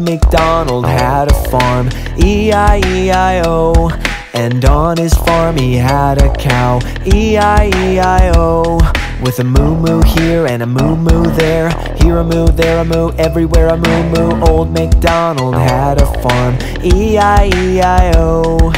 MacDonald had a farm, E-I-E-I-O. And on his farm he had a cow, E-I-E-I-O. With a moo-moo here and a moo-moo there, here a moo, there a moo, everywhere a moo-moo. Old MacDonald had a farm, E-I-E-I-O.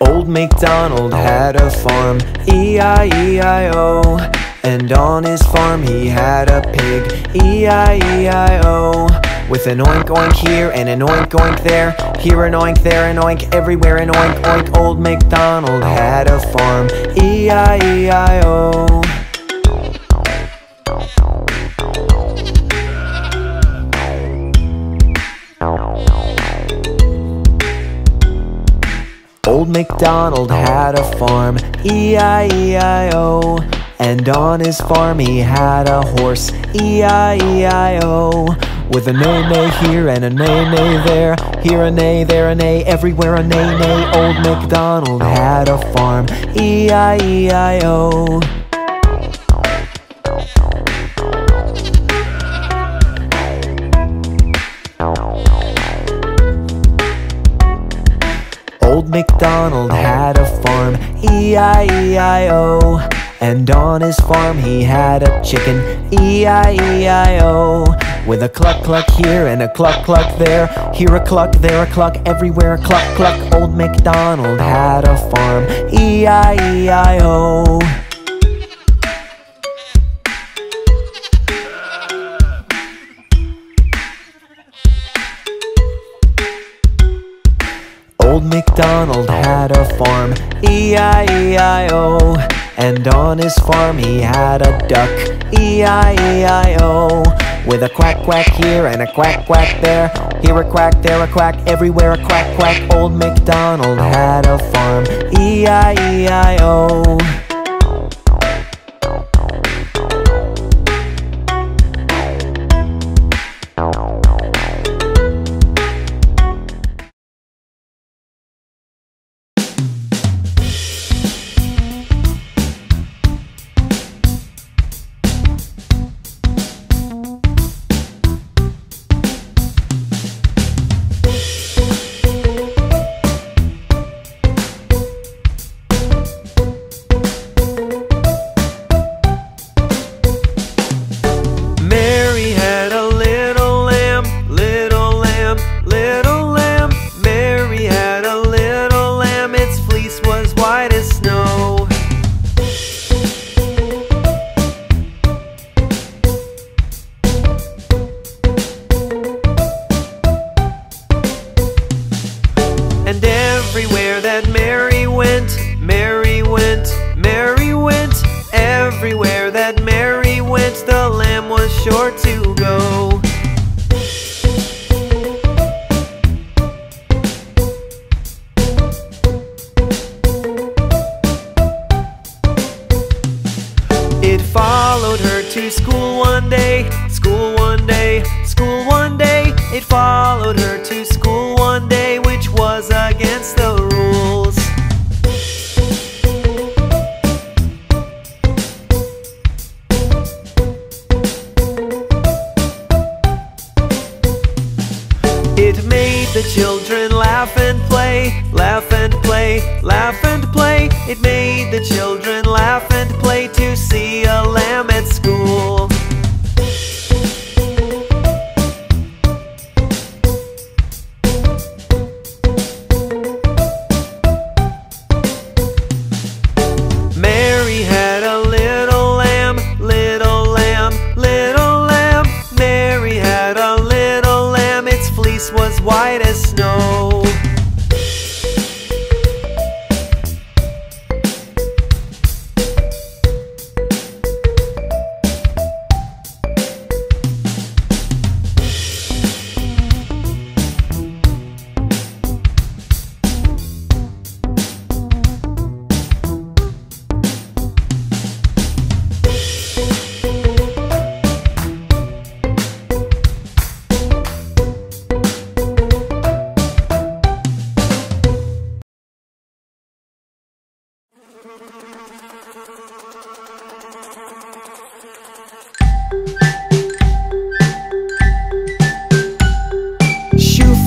Old MacDonald had a farm, E-I-E-I-O. And on his farm he had a pig, E-I-E-I-O. With an oink oink here and an oink oink there, here an oink, there an oink, everywhere an oink oink. Old MacDonald had a farm, E-I-E-I-O. Old MacDonald had a farm, E-I-E-I-O. And on his farm he had a horse, E-I-E-I-O. With a neigh-neigh here and a neigh-neigh there, here a neigh, there a neigh, everywhere a neigh-neigh. Old MacDonald had a farm, E-I-E-I-O. Old MacDonald had a farm, E-I-E-I-O. And on his farm he had a chicken, E-I-E-I-O. With a cluck cluck here and a cluck cluck there, here a cluck, there a cluck, everywhere a cluck cluck. Old MacDonald had a farm, E-I-E-I-O. Old MacDonald had a farm, E-I-E-I-O. And on his farm he had a duck, E-I-E-I-O. With a quack quack here and a quack quack there, here a quack, there a quack, everywhere a quack quack. Old MacDonald had a farm, E-I-E-I-O. Followed her to school one day, school one day, school one day. It followed her to school one day, which was against the rules. It made the children laugh and play, laugh and play, laugh and play. It made the children laugh and play to see a lamb at school. Was white as snow. Shoe fly,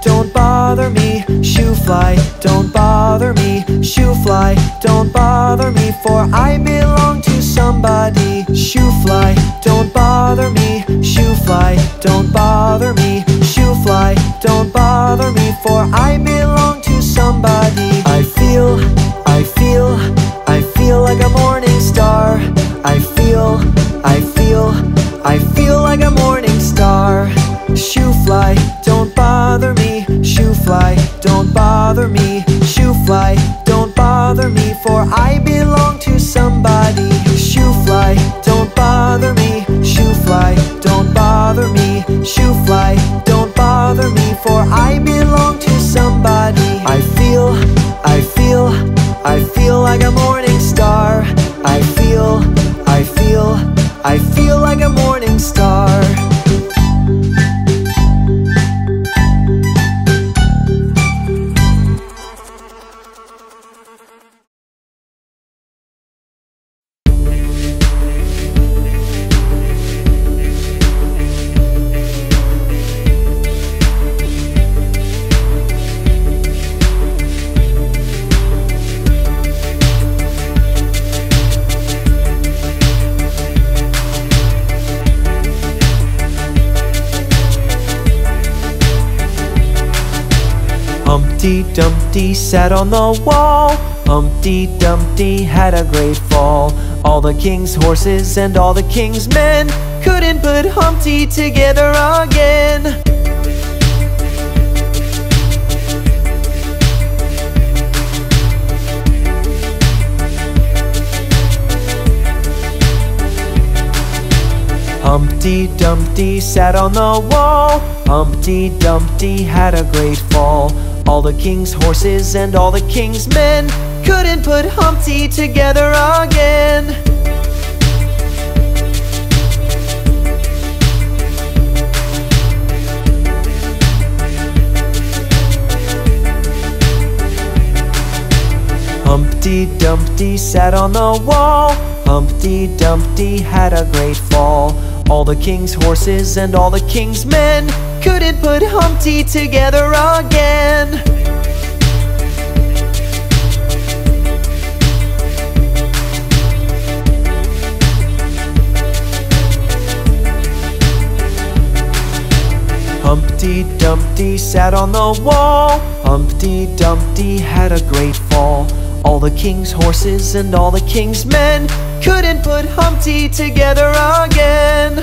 don't bother me. Shoe fly, don't bother me. Shoe fly, don't bother me, for I belong to somebody. Shoe fly, don't bother me. Shoe fly, don't bother me. Shoe fly, don't bother me, for I belong to somebody. I feel like a morning star. I feel like a morning star. Shoe fly, don't bother me. Shoe fly, don't bother me. Shoe fly, don't bother me, for I belong to somebody. Shoe fly, don't bother me. Shoe fly, don't bother me. Shoe fly, don't bother me, for I belong to somebody. I feel like a morning star. I feel like a morning star. Humpty Dumpty sat on the wall. Humpty Dumpty had a great fall. All the king's horses and all the king's men couldn't put Humpty together again. Humpty Dumpty sat on the wall. Humpty Dumpty had a great fall. All the king's horses and all the king's men couldn't put Humpty together again. Humpty Dumpty sat on the wall. Humpty Dumpty had a great fall. All the king's horses and all the king's men couldn't put Humpty together again. Humpty Dumpty sat on the wall. Humpty Dumpty had a great fall. All the king's horses and all the king's men couldn't put Humpty together again.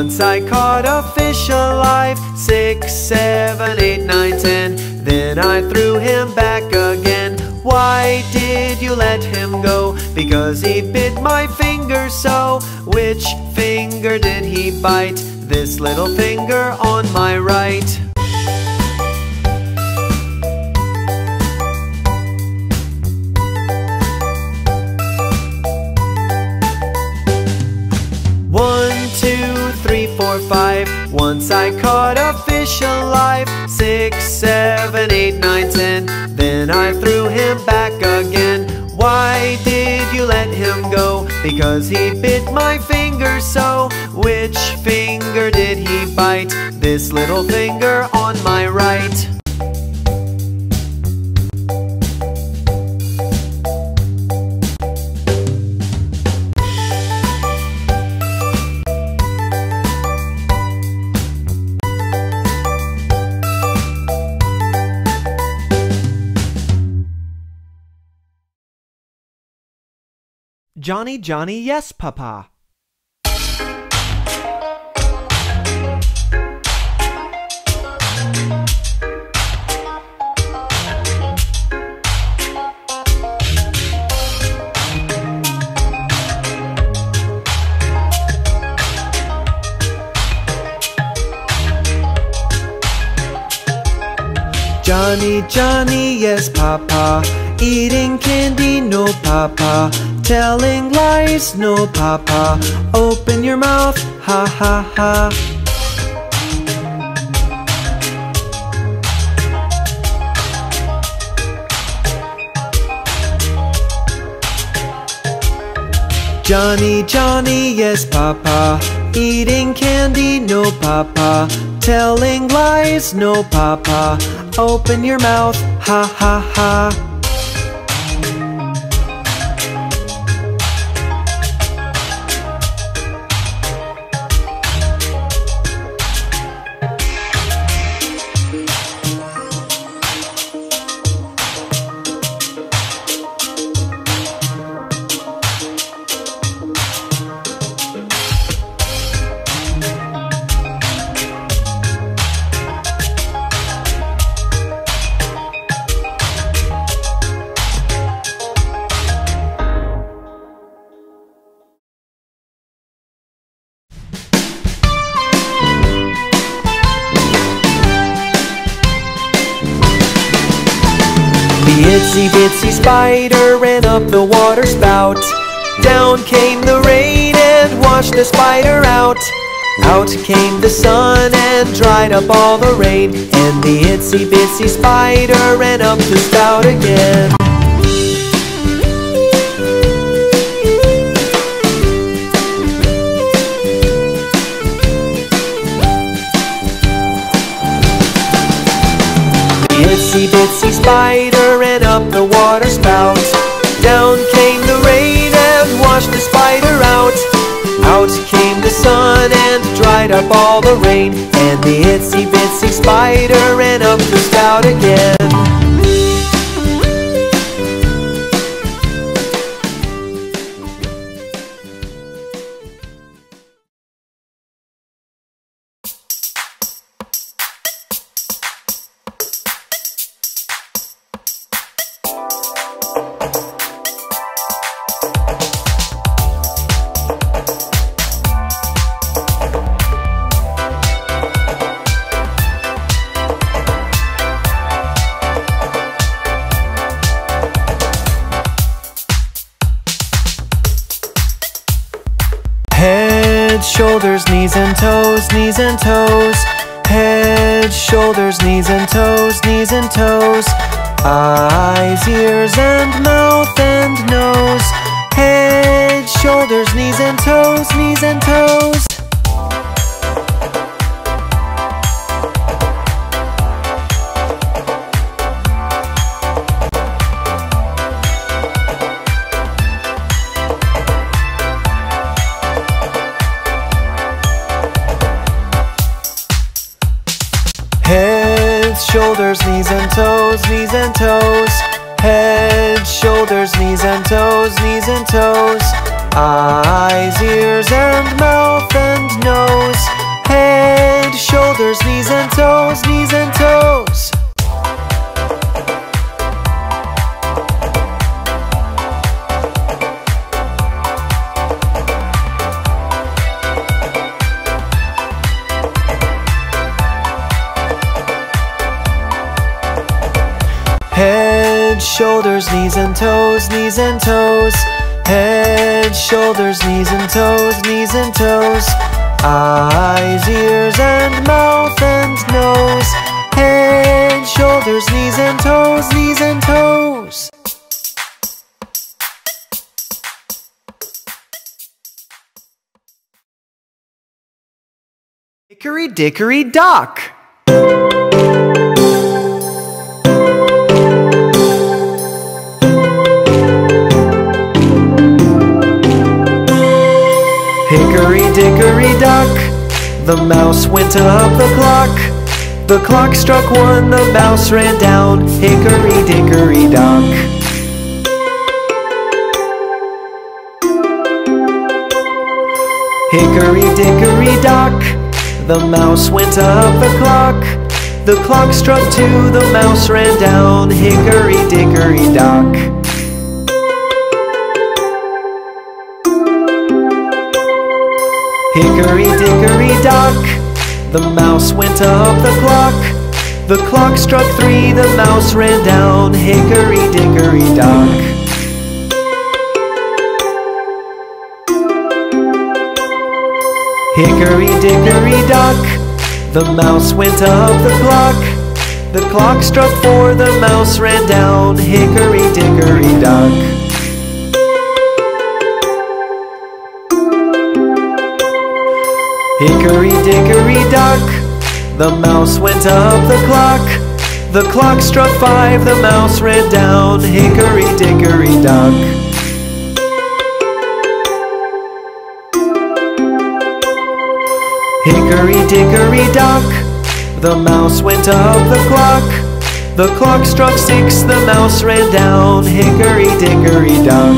Once I caught a fish alive, 6, 7, 8, 9, 10. Then I threw him back again. Why did you let him go? Because he bit my finger so. Which finger did he bite? This little finger on my right. Once I caught a fish alive, 6, 7, 8, 9, 10. Then I threw him back again. Why did you let him go? Because he bit my finger so. Which finger did he bite? This little finger on my right. Johnny, Johnny, yes, Papa. Johnny, Johnny, yes, Papa. Eating candy, no, Papa. Telling lies, no, Papa. Open your mouth, ha ha ha. Johnny, Johnny, yes, Papa. Eating candy, no, Papa. Telling lies, no, Papa. Open your mouth, ha ha ha. The itsy-bitsy spider ran up the water spout. Down came the rain and washed the spider out. Out came the sun and dried up all the rain. And the itsy-bitsy spider ran up the spout again. The itsy-bitsy spider ran up the water spout. Down came the rain and washed the spider out. Out came the sun and dried up all the rain. And the itsy-bitsy spider ran up the spout again. Shoulders, knees and toes, knees and toes. Head, shoulders, knees and toes, knees and toes. Eyes, ears and mouth and nose. Head, shoulders, knees and toes, knees and toes. Shoulders, knees and toes, knees and toes. Head, shoulders, knees and toes, knees and toes. Eyes, ears and mouth and nose. knees and toes, knees and toes. Head, shoulders, knees and toes, knees and toes. Head, shoulders, knees and toes, knees and toes. Eyes, ears, and mouth and nose. Head, shoulders, knees and toes, knees and toes. Hickory dickory dock. Hickory dickory dock, the mouse went up the clock. The clock struck one, the mouse ran down. Hickory dickory dock. Hickory dickory dock, the mouse went up the clock. The clock struck two, the mouse ran down. Hickory dickory dock. Hickory dickory dock, the mouse went up the clock. The clock struck three, the mouse ran down. Hickory dickory dock. Hickory dickory dock, the mouse went up the clock. The clock struck four, the mouse ran down. Hickory dickory dock. Hickory dickory dock, the mouse went up the clock. The clock struck five, the mouse ran down. Hickory dickory dock. Hickory dickory dock, the mouse went up the clock. The clock struck six, the mouse ran down. Hickory dickory dock.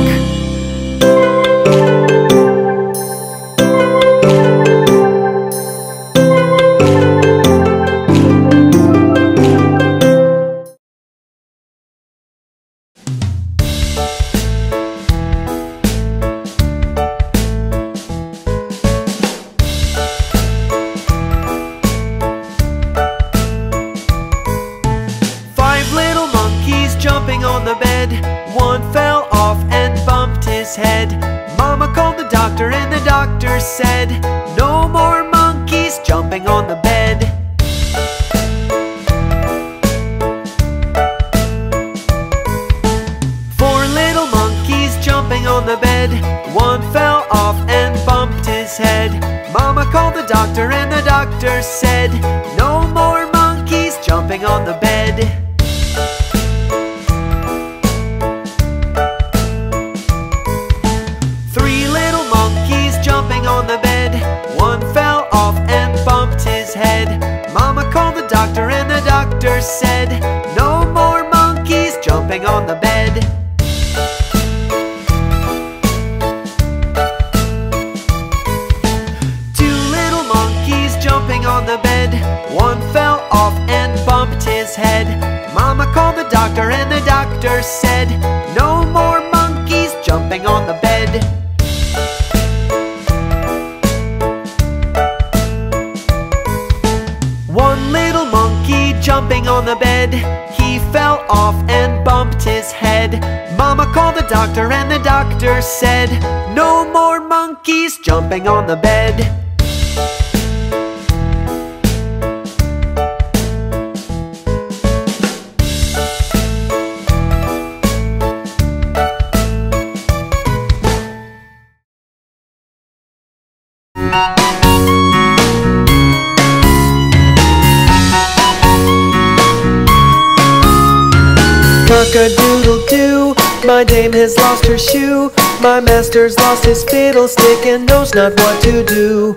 Cock-a-doodle-doo, my dame has lost her shoe. My master's lost his fiddlestick and knows not what to do.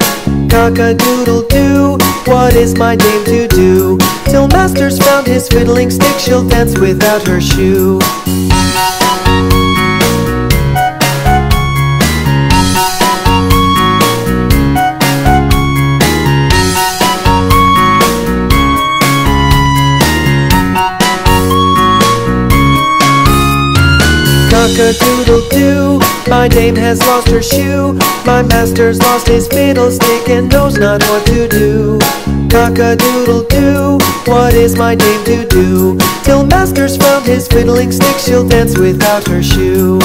Cock-a-doodle-doo, what is my dame to do? Till master's found his fiddling stick, she'll dance without her shoe. cock-a-doodle-doo. My dame has lost her shoe. My master's lost his fiddlestick and knows not what to do. Cock-a-doodle-doo, what is my dame to do? Till master's found his fiddling stick, she'll dance without her shoe.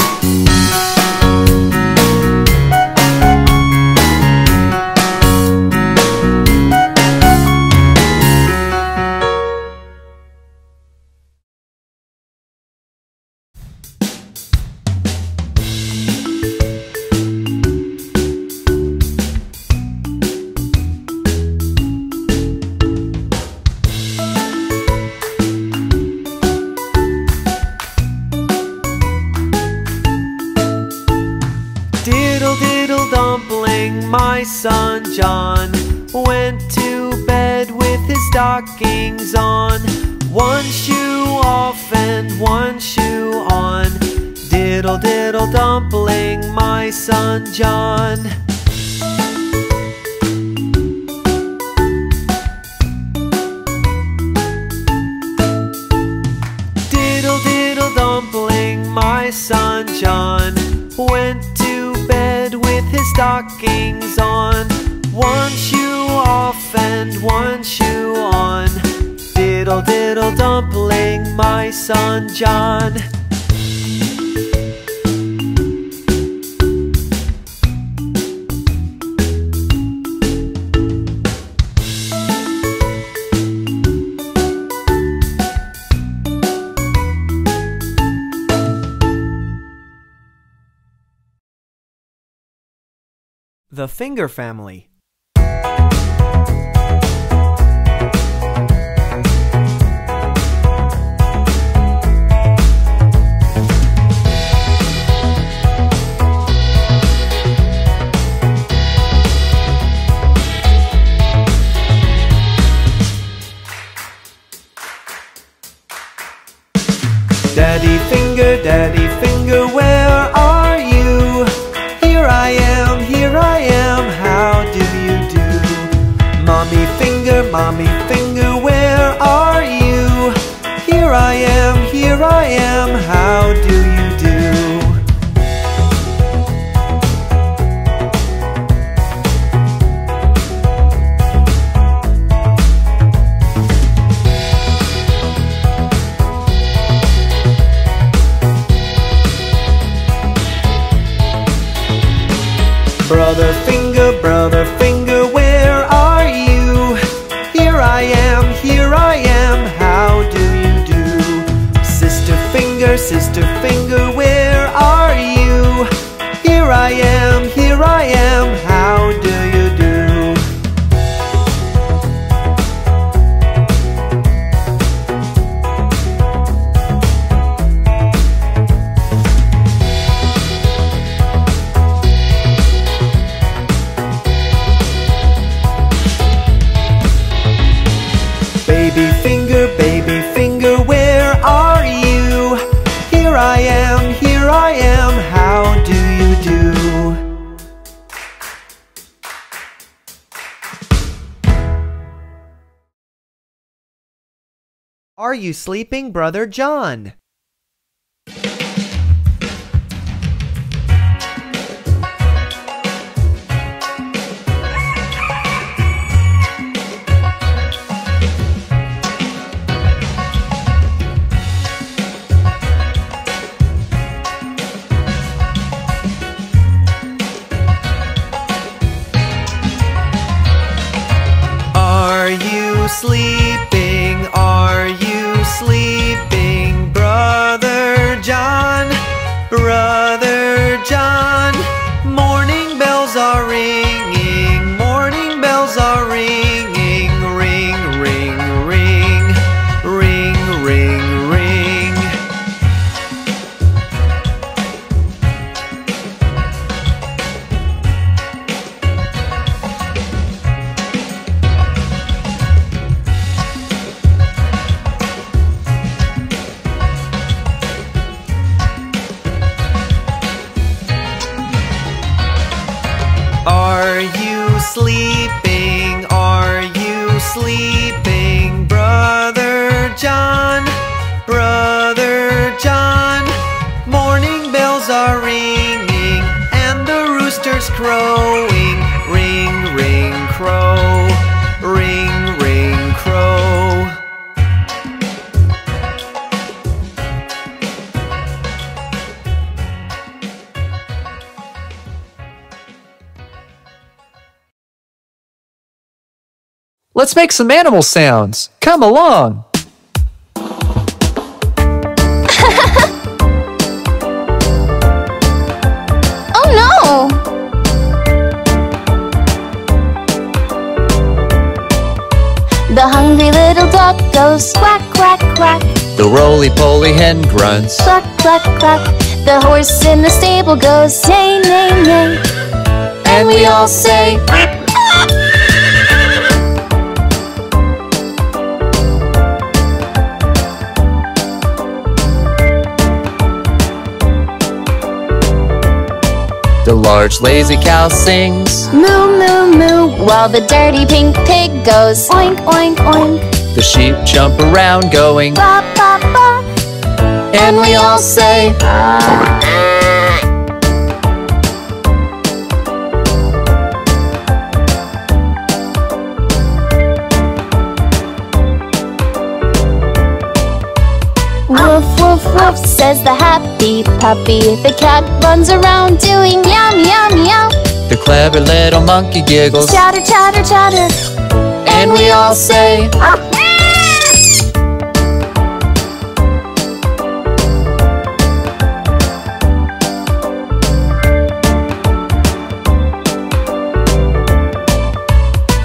My son John went to bed with his stockings on, one shoe off and one shoe on. Diddle diddle dumpling, my son John. Diddle diddle dumpling, my son John went to bed with his stockings on, one shoe off and one shoe on. Diddle diddle dumpling, my son John. The finger family. Daddy finger, where are you? Here I am, how do you do? Mommy finger, where are you? Here I am, how do you Brother finger, where are you? Here I am, how do you do? Sister finger, where are you? Here I am, how do you do? Baby finger, where are you? Here I am, how do you do? Are you sleeping, Brother John? Are you sleeping, Brother John? Brother John, morning bells are ringing, ring, ring, ring, ring, ring, ring. Are you sleeping, Brother John? Brother John, morning bells bells are ringing and the rooster's crowing. Ring, ring, crow. Ring, ring, crow. Let's make some animal sounds. Come along. Oh no! The hungry little dog goes quack, quack, quack. The roly-poly hen grunts cluck, cluck, cluck. The horse in the stable goes neigh, neigh, neigh. And we all say The large lazy cow sings moo, moo, moo, while the dirty pink pig goes oink, oink, oink. The sheep jump around going ba, ba, ba. And we all say ah, ah. Woof, woof, woof, says the happy puppy. The cat runs around doing yum, yum, yum. The clever little monkey giggles chatter, chatter, chatter. And we all say ah.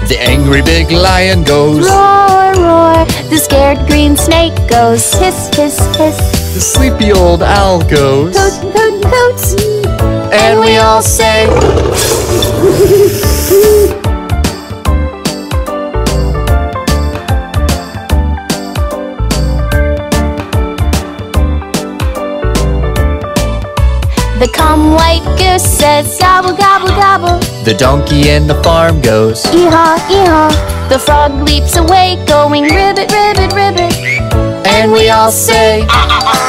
The angry big lion goes roar, roar. The scared green snake goes hiss, hiss, hiss. The sleepy old owl goes toot, toot, toots. And we all say The calm white goose says gobble, gobble, gobble. The donkey in the farm goes ee-haw, ee-haw. The frog leaps away going ribbit, ribbit, ribbit. And we all say ah, ah, ah.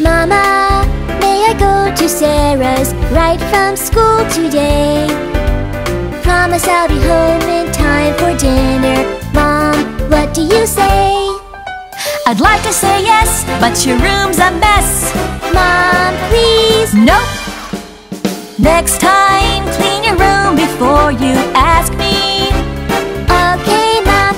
Mama, may I go to Sarah's right from school today? Promise I'll be home in time for dinner. Mom, what do you say? I'd like to say yes, but your room's a mess. Mom, please. Nope. Next time, clean your room before you ask me. Okay, Mom,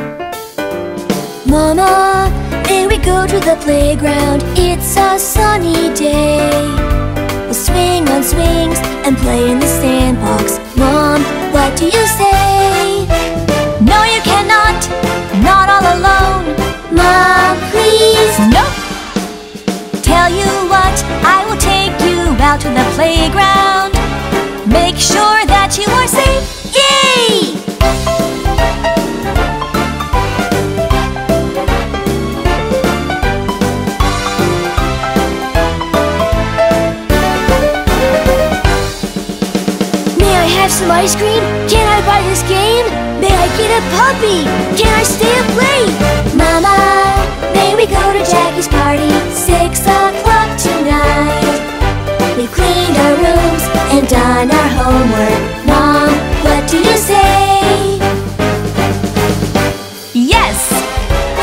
okay. Mama, may we go to the playground? It's a sunny day. We'll swing on swings and play in the sandbox. Mom, what do you say? No, you cannot. Not all alone. Mom, please. Nope. Tell you what, I will take you out to the playground. Make sure that you are safe. Yay! Some ice cream? Can I buy this game? May I get a puppy? Can I stay up late? Mama, may we go to Jackie's party 6 o'clock tonight? We've cleaned our rooms and done our homework. Mom, what do you say? Yes!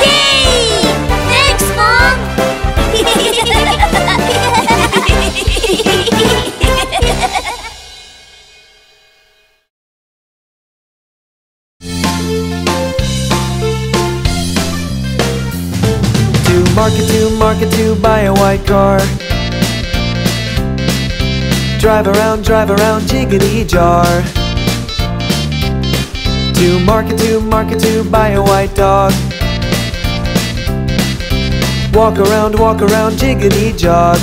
Yay! Thanks, Mom! To market to buy a white car. Drive around, jiggity jar. To market to buy a white dog. Walk around, jiggity jog.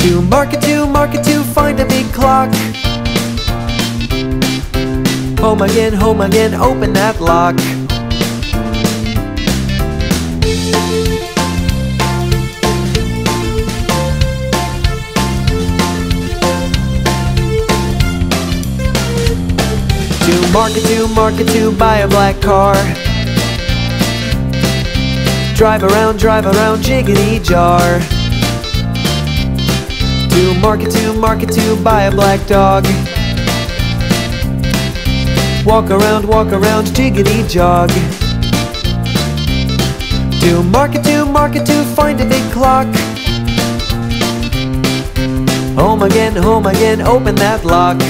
To market to find a big clock. Home again, open that lock. to market to market to buy a black car. Drive around, jiggity jar. To market to buy a black dog. Walk around, jiggity jog. To market to find a big clock. Home again, open that lock.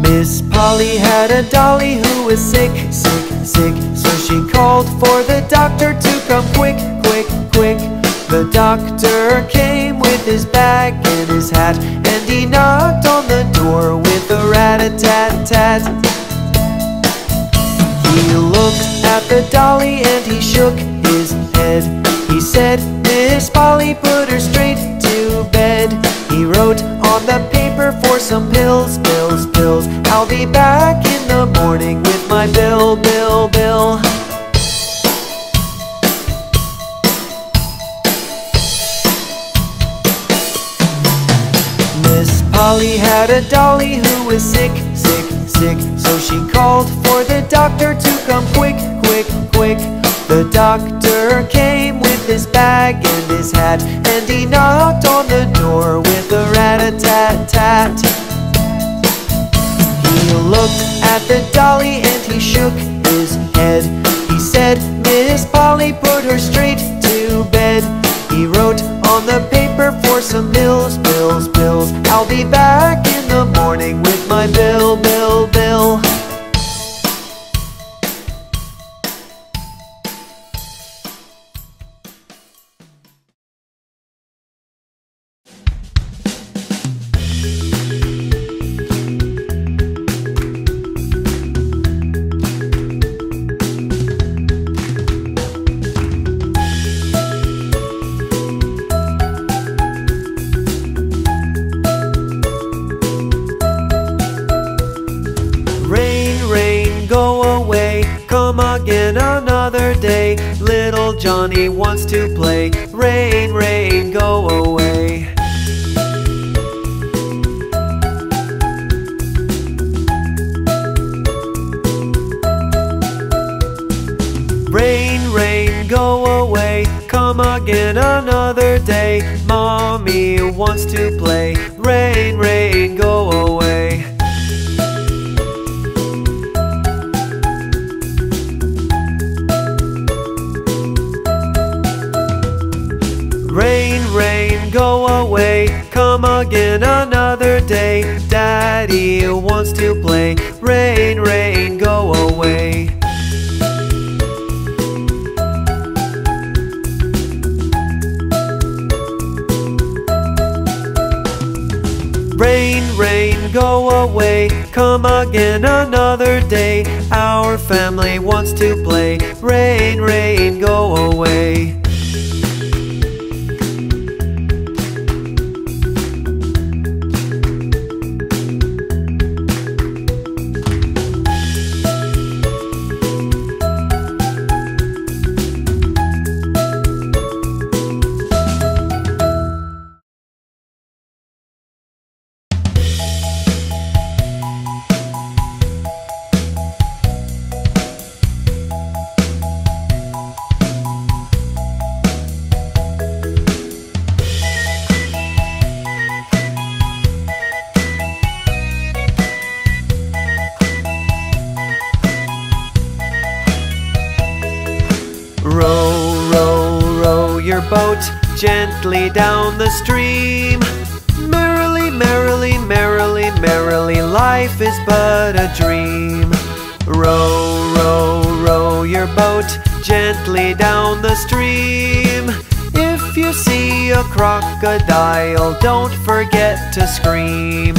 Miss Polly had a dolly who was sick, sick, sick, so she called for the doctor to come quick, quick, quick. The doctor came with his bag and his hat, and he knocked on the door with a rat-a-tat-tat. He looked at the dolly and he shook his head. He said, Miss Polly, put her straight to bed. He wrote on the paper for some pills, pills, pills. I'll be back in the morning with my bill, bill, bill. Miss Polly had a dolly who was sick, sick, sick, so she called for the doctor to come quick, quick, quick. The doctor came with his bag and his hat, and he knocked on the door with a rat-a-tat-tat. He looked at the dolly and he shook his head. He said, Miss Polly, put her straight to bed. He wrote on the paper for some pills, pills, pills. I'll be back in the morning with my bill, bill, bill. Little Johnny wants to play. Rain, rain, go away. Rain, rain, go away. Come again another day. Mommy wants to play. Rain, rain, go away. Rain, rain, go away. Come again another day. Daddy wants to play. Rain, rain, go away. Rain, rain, go away. Come again another day. Our family wants to play. Rain, rain, go away. Gently down the stream. Merrily, merrily, merrily, merrily, life is but a dream. Row, row, row your boat gently down the stream. If you see a crocodile, don't forget to scream.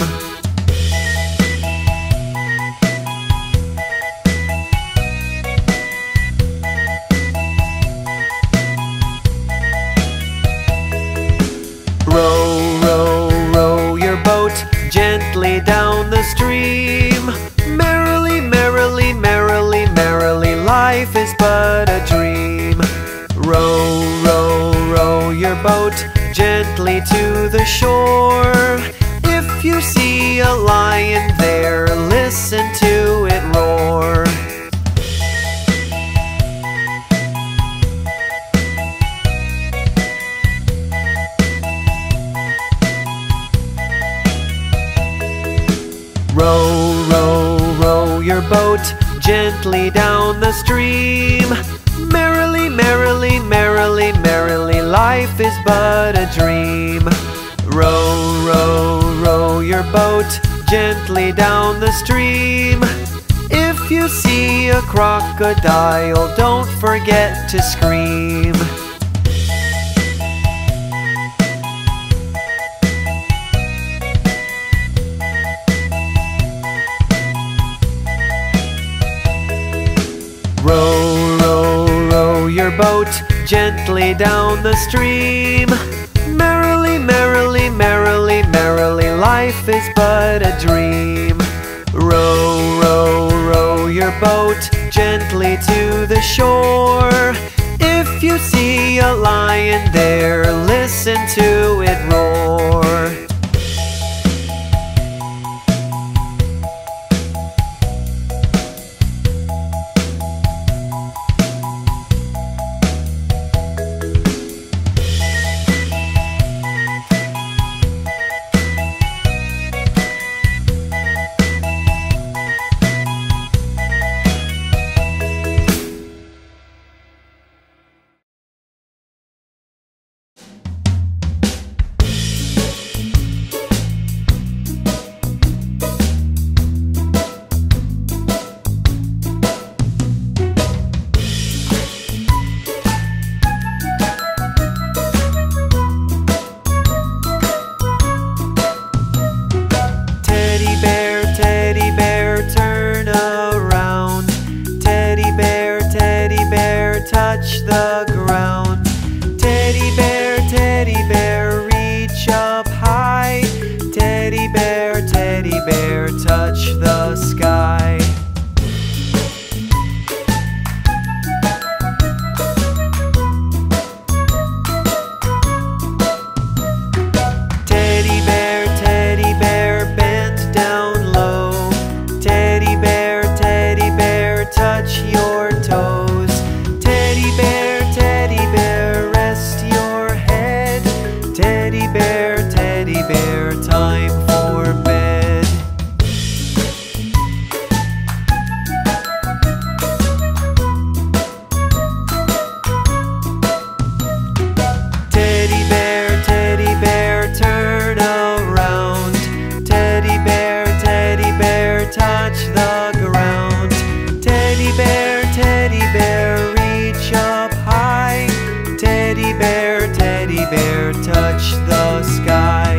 gently to the shore. If you see a lion there, listen to it roar. Row, row, row your boat gently down the stream. Merrily, merrily, merrily, merrily, life is but a dream. Row, row, row your boat gently down the stream. If you see a crocodile, don't forget to scream. Row, row, row your boat gently down the stream. Merrily, merrily, merrily, merrily, life is but a dream. Row, row, row your boat gently to the shore. If you see a lion there, listen to it roar. Touch the sky.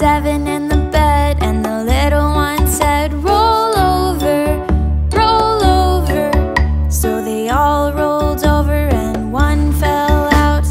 7 in the bed, and the little one said, roll over, roll over. So they all rolled over and one fell out.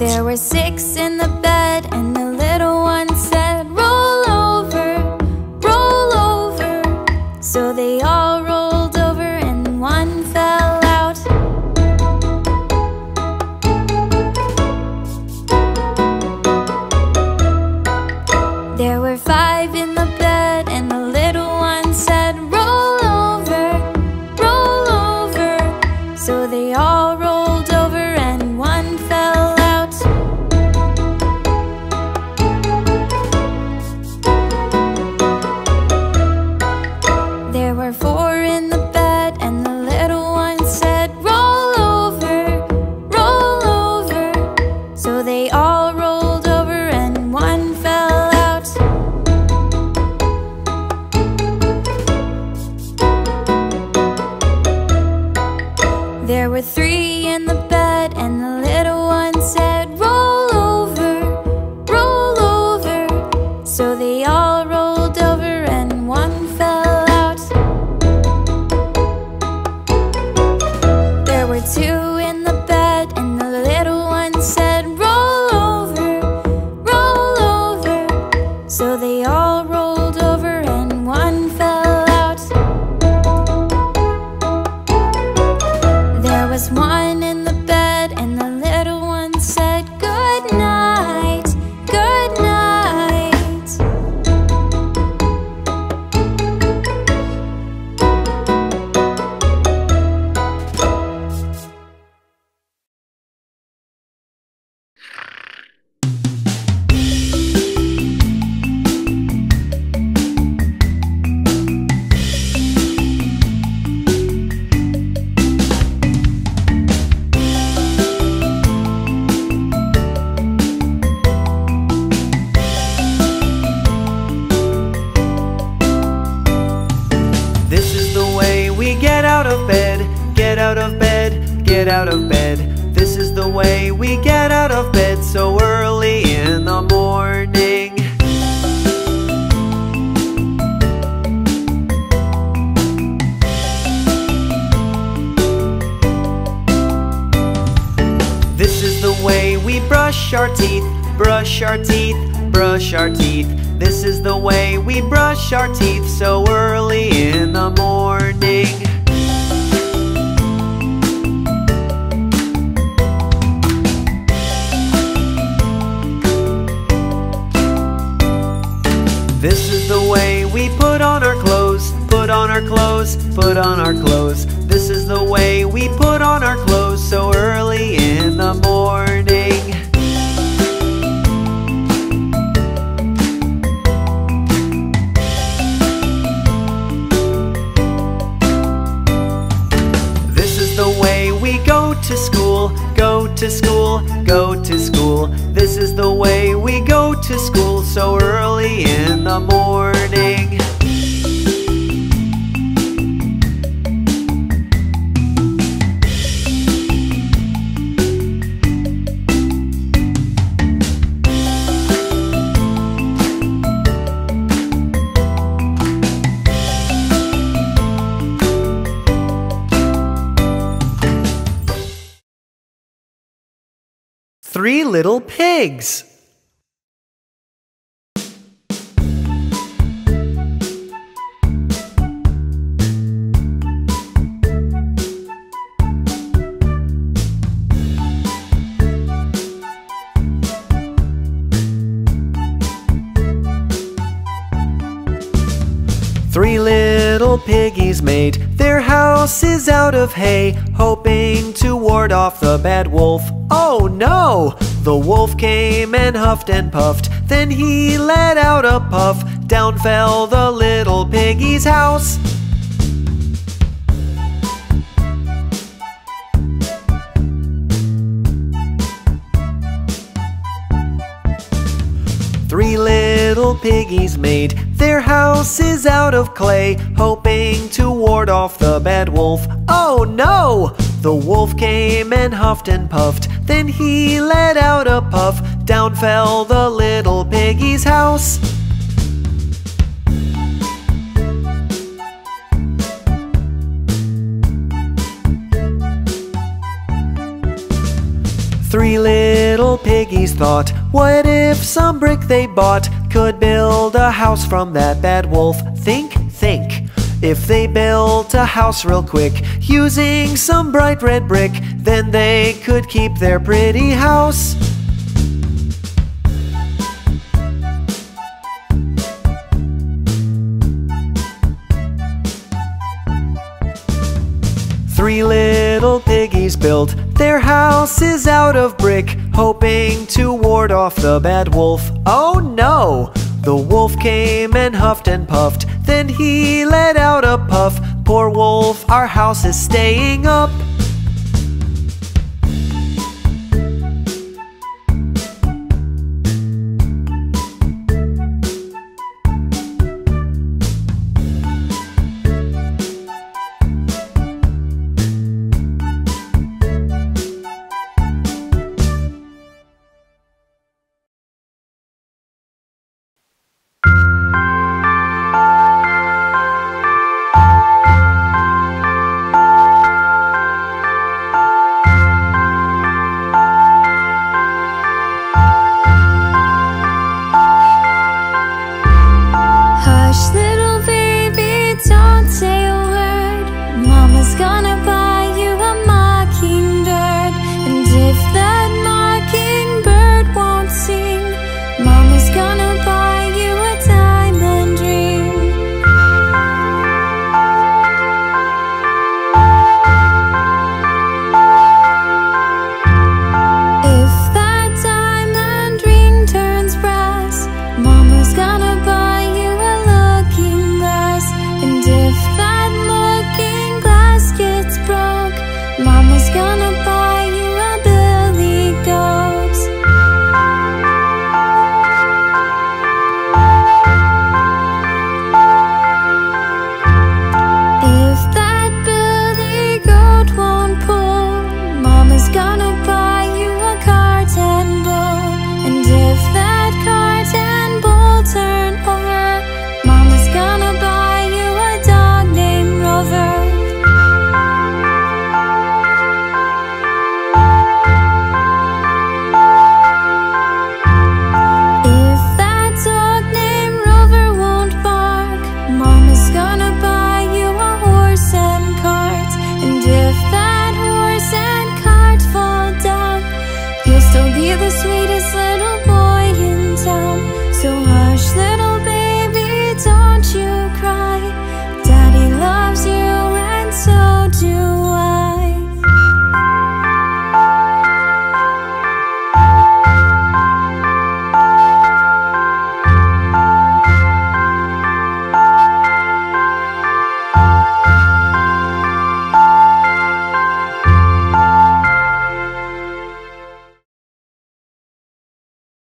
There were 6 in the bed, and the little one said, roll over, roll over. So they all rolled over and one fell out. There were 5 in the bed, and the little one said, roll over, roll over. So they all rolled over and one fell out. There were 4 in the bed, and the little one said, roll over, roll over. So they all rolled over and one fell out. There were 3 in the bed, and the little one said, roll over, roll over. So they all rolled over and one fell out. 2 in the bed, and the little one said, roll over, roll over. So they all rolled over and one fell out. There was 1 in the bed, and the little one said, good night, good night. Out of bed. This is the way we get out of bed so early in the morning. This is the way we brush our teeth, brush our teeth, brush our teeth. This is the way we brush our teeth so early in the morning. This is the way we put on our clothes, put on our clothes, put on our clothes. This is the way we put on our clothes so early in the morning. This is the way we go to school, go to school, go to school. This is the way we go to school so early in the morning. Three little pigs. Three little piggies made their houses out of hay, hoping to ward off the bad wolf. Oh no! The wolf came and huffed and puffed, then he let out a puff. Down fell the little piggy's house. Three little little piggies made their houses out of clay, hoping to ward off the bad wolf. Oh no! The wolf came and huffed and puffed, then he let out a puff. Down fell the little piggy's house. Three little piggies thought, what if some brick they bought could build a house from that bad wolf? Think. If they built a house real quick using some bright red brick, then they could keep their pretty house. Three little piggies built their houses out of brick, hoping to ward off the bad wolf. Oh no! The wolf came and huffed and puffed, then he let out a puff. Poor wolf, our house is staying up.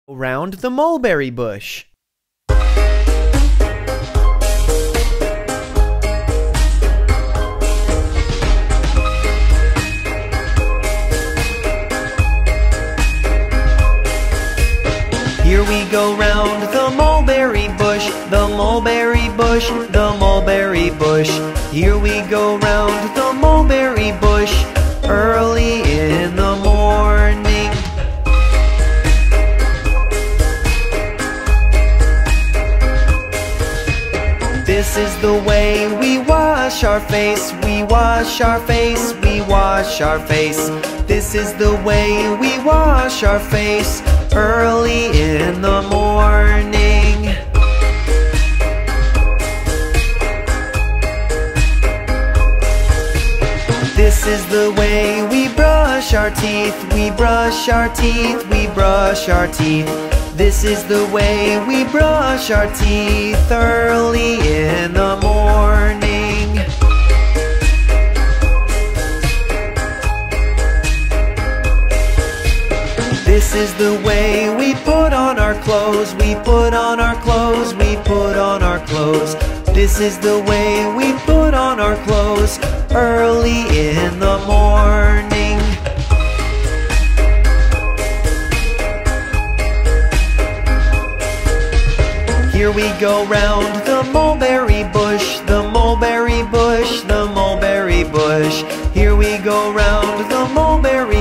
Around the mulberry bush. Here we go round the mulberry bush, the mulberry bush, the mulberry bush. Here we go round the mulberry bush, early in the morning. This is the way we wash our face, we wash our face, we wash our face. This is the way we wash our face, early in the morning. This is the way we brush our teeth, we brush our teeth, we brush our teeth. This is the way we brush our teeth early in the morning. This This is the way we put on our clothes, we put on our clothes, we put on our clothes. This is the way we put on our clothes early in the morning. Here we go round the mulberry bush, the mulberry bush, the mulberry bush. Here we go round the mulberry